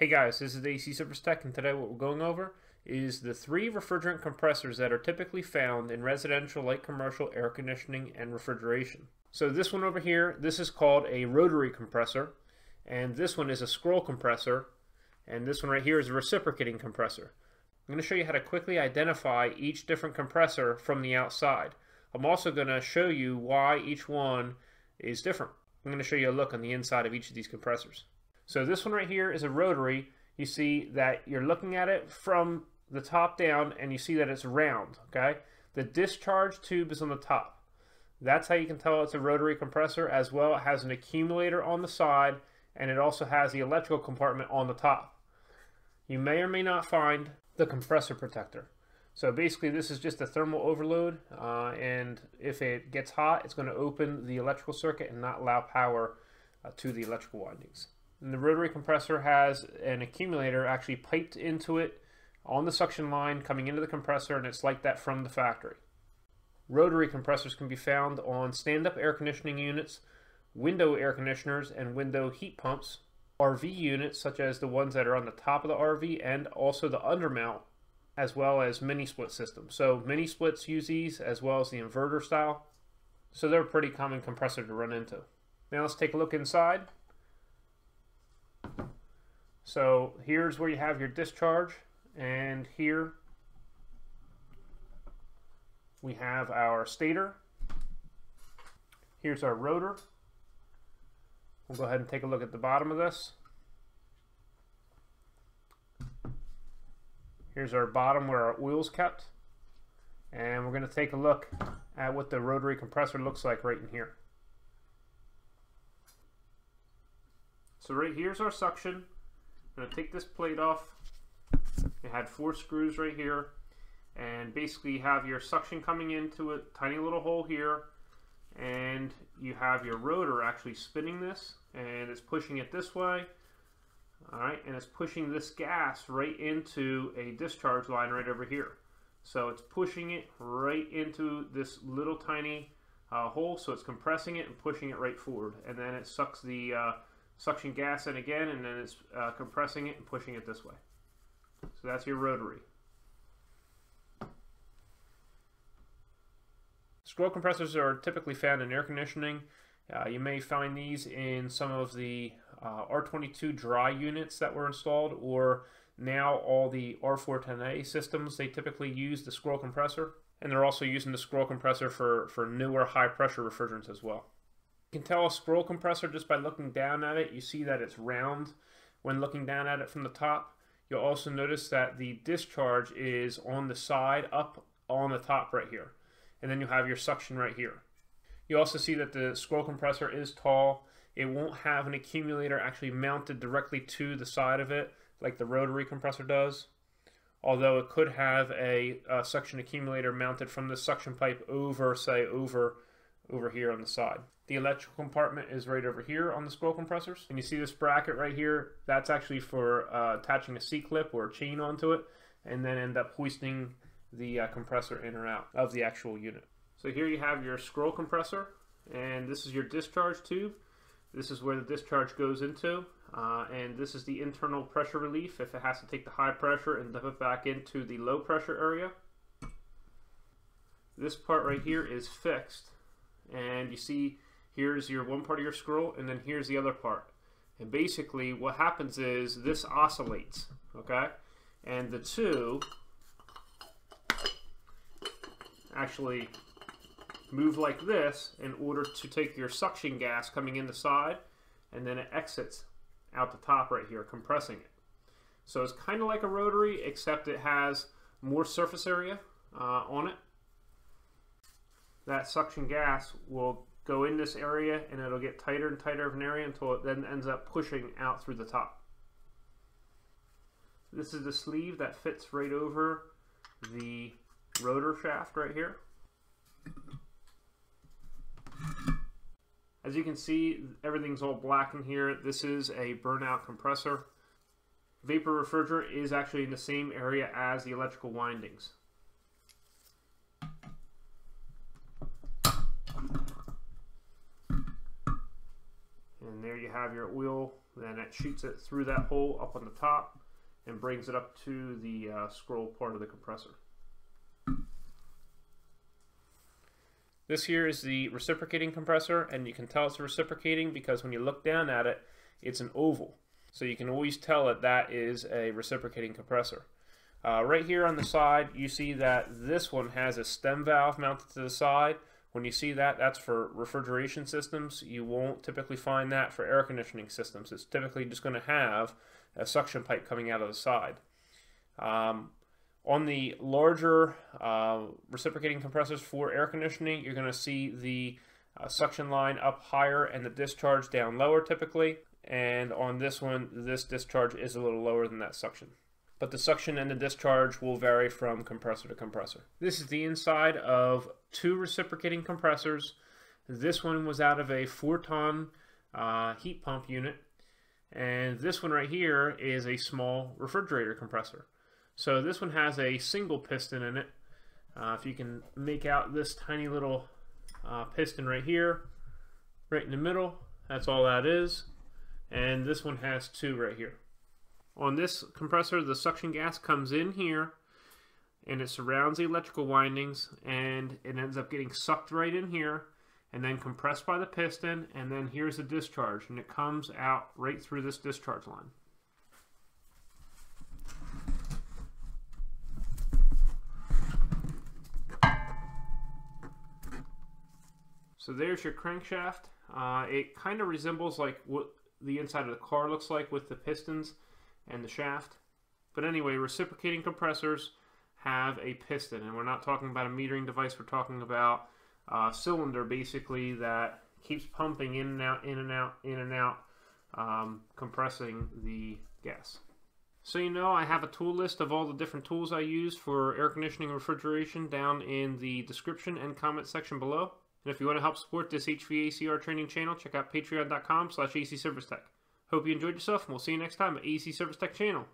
Hey guys, this is AC Service Tech, and today what we're going over is the 3 refrigerant compressors that are typically found in residential, light commercial, air conditioning, and refrigeration. So this one over here, this is called a rotary compressor, and this one is a scroll compressor, and this one right here is a reciprocating compressor. I'm going to show you how to quickly identify each different compressor from the outside. I'm also going to show you why each one is different. I'm going to show you a look on the inside of each of these compressors. So this one right here is a rotary. You see that you're looking at it from the top down and you see that it's round, okay? The discharge tube is on the top. That's how you can tell it's a rotary compressor as well. It has an accumulator on the side and it also has the electrical compartment on the top. You may or may not find the compressor protector. So basically this is just a thermal overload and if it gets hot, it's going to open the electrical circuit and not allow power to the electrical windings. And the rotary compressor has an accumulator actually piped into it on the suction line coming into the compressor, and it's like that from the factory. Rotary compressors can be found on stand-up air conditioning units, window air conditioners, and window heat pumps, RV units such as the ones that are on the top of the RV and also the undermount, as well as mini-split systems. So mini-splits use these as well as the inverter style, so they're a pretty common compressor to run into. Now let's take a look inside. So here's where you have your discharge, and here we have our stator. Here's our rotor. We'll go ahead and take a look at the bottom of this. Here's our bottom where our oil's kept. And we're going to take a look at what the rotary compressor looks like right in here. So right here's our suction. I'm going to take this plate off. It had 4 screws right here, and basically you have your suction coming into a tiny little hole here, and you have your rotor actually spinning this, and it's pushing it this way. All right, and it's pushing this gas right into a discharge line right over here. So it's pushing it right into this little tiny hole, so it's compressing it and pushing it right forward, and then it sucks the suction gas in again, and then it's compressing it and pushing it this way. So that's your rotary. Scroll compressors are typically found in air conditioning. You may find these in some of the R-22 dry units that were installed, or now all the R410A systems, they typically use the scroll compressor, and they're also using the scroll compressor for newer high pressure refrigerants as well. You can tell a scroll compressor just by looking down at it. You see that it's round when looking down at it from the top. You'll also notice that the discharge is on the side up on the top right here. And then you have your suction right here. You also see that the scroll compressor is tall. It won't have an accumulator actually mounted directly to the side of it like the rotary compressor does. Although it could have a suction accumulator mounted from the suction pipe over, say, over here on the side. The electrical compartment is right over here on the scroll compressors. And you see this bracket right here, that's actually for attaching a C-clip or a chain onto it and then end up hoisting the compressor in or out of the actual unit. So here you have your scroll compressor, and this is your discharge tube. This is where the discharge goes into, and this is the internal pressure relief if it has to take the high pressure and dump it back into the low pressure area. This part right here is fixed. And you see here's your one part of your scroll, and then here's the other part, and basically what happens is this oscillates, okay, and the two actually move like this in order to take your suction gas coming in the side, and then it exits out the top right here, compressing it. So it's kind of like a rotary, except it has more surface area on it. That suction gas will go in this area, and it'll get tighter and tighter of an area until it then ends up pushing out through the top. This is the sleeve that fits right over the rotor shaft right here. As you can see, everything's all black in here. This is a burnout compressor. Vapor refrigerant is actually in the same area as the electrical windings. and there you have your oil. Then it shoots it through that hole up on the top and brings it up to the scroll part of the compressor. This here is the reciprocating compressor, and you can tell it's reciprocating because when you look down at it, it's an oval. So you can always tell that that is a reciprocating compressor. Right here on the side, you see that this one has a stem valve mounted to the side. When you see that, that's for refrigeration systems. You won't typically find that for air conditioning systems. It's typically just going to have a suction pipe coming out of the side. On the larger reciprocating compressors for air conditioning, you're going to see the suction line up higher and the discharge down lower typically. And on this one, this discharge is a little lower than that suction. But the suction and the discharge will vary from compressor to compressor. This is the inside of two reciprocating compressors. This one was out of a 4-ton heat pump unit. And this one right here is a small refrigerator compressor. So this one has a single piston in it. If you can make out this tiny little piston right here, right in the middle, that's all that is. And this one has two right here. On this compressor, the suction gas comes in here and it surrounds the electrical windings, and it ends up getting sucked right in here and then compressed by the piston, and then here's the discharge, and it comes out right through this discharge line. So there's your crankshaft. It kind of resembles like what the inside of the car looks like with the pistons and the shaft. But anyway, reciprocating compressors have a piston, and we're not talking about a metering device. We're talking about a cylinder basically that keeps pumping in and out, in and out, in and out, compressing the gas. So you know, I have a tool list of all the different tools I use for air conditioning and refrigeration down in the description and comment section below. And if you want to help support this HVACR training channel, check out patreon.com/ACServiceTech. Hope you enjoyed yourself, and we'll see you next time at AC Service Tech channel.